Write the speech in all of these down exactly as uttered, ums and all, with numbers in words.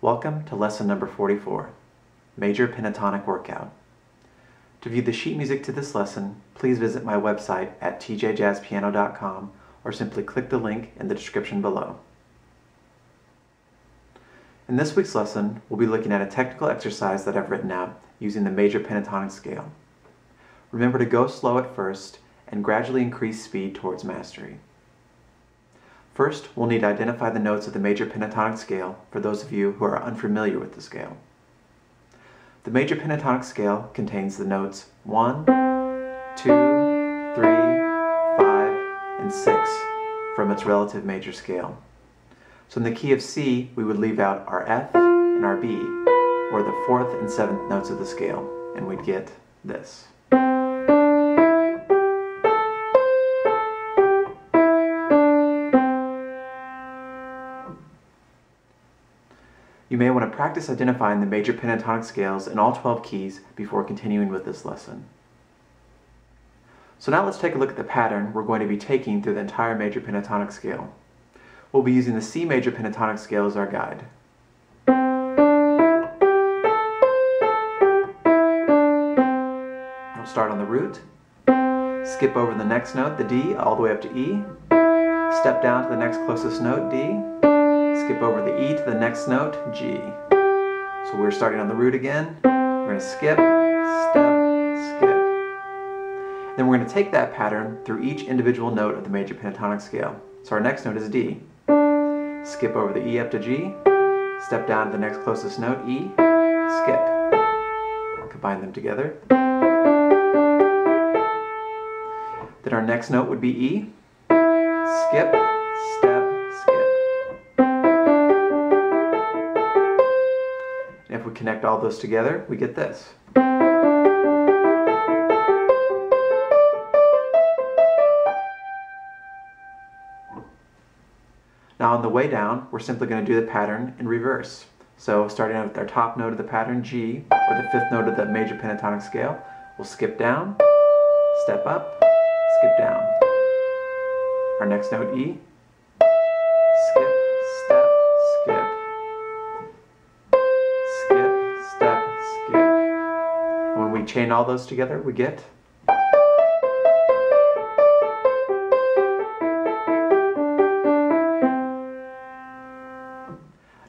Welcome to lesson number forty-four, Major Pentatonic Workout. To view the sheet music to this lesson, please visit my website at t j jazz piano dot com or simply click the link in the description below. In this week's lesson, we'll be looking at a technical exercise that I've written out using the major pentatonic scale. Remember to go slow at first and gradually increase speed towards mastery. First, we'll need to identify the notes of the major pentatonic scale for those of you who are unfamiliar with the scale. The major pentatonic scale contains the notes one, two, three, five, and six from its relative major scale. So in the key of C, we would leave out our F and our B, or the fourth and seventh notes of the scale, and we'd get this. You may want to practice identifying the major pentatonic scales in all twelve keys before continuing with this lesson. So now let's take a look at the pattern we're going to be taking through the entire major pentatonic scale. We'll be using the C major pentatonic scale as our guide. We'll start on the root, skip over the next note, the D, all the way up to E, step down to the next closest note, D, skip over the E to the next note, G. So we're starting on the root again. We're going to skip, step, skip. Then we're going to take that pattern through each individual note of the major pentatonic scale. So our next note is D. Skip over the E up to G. Step down to the next closest note, E. Skip. Combine them together. Then our next note would be E. Skip, step. If we connect all those together, we get this. Now on the way down, we're simply going to do the pattern in reverse. So starting out with our top note of the pattern, G, or the fifth note of the major pentatonic scale, we'll skip down, step up, skip down. Our next note, E, skip, step, skip. Chain all those together, we get.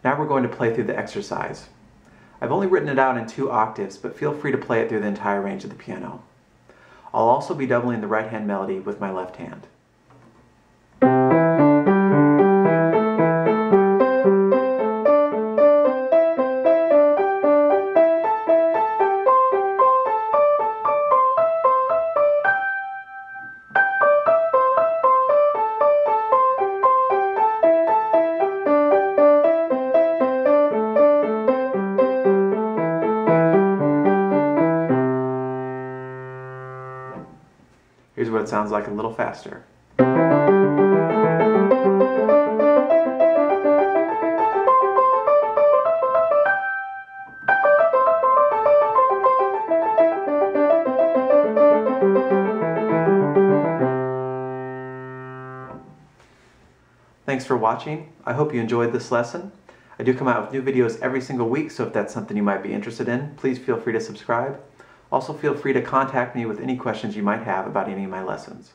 Now we're going to play through the exercise. I've only written it out in two octaves, but feel free to play it through the entire range of the piano. I'll also be doubling the right hand melody with my left hand. Here's what it sounds like a little faster. Thanks for watching. I hope you enjoyed this lesson. I do come out with new videos every single week, so if that's something you might be interested in, please feel free to subscribe. Also, feel free to contact me with any questions you might have about any of my lessons.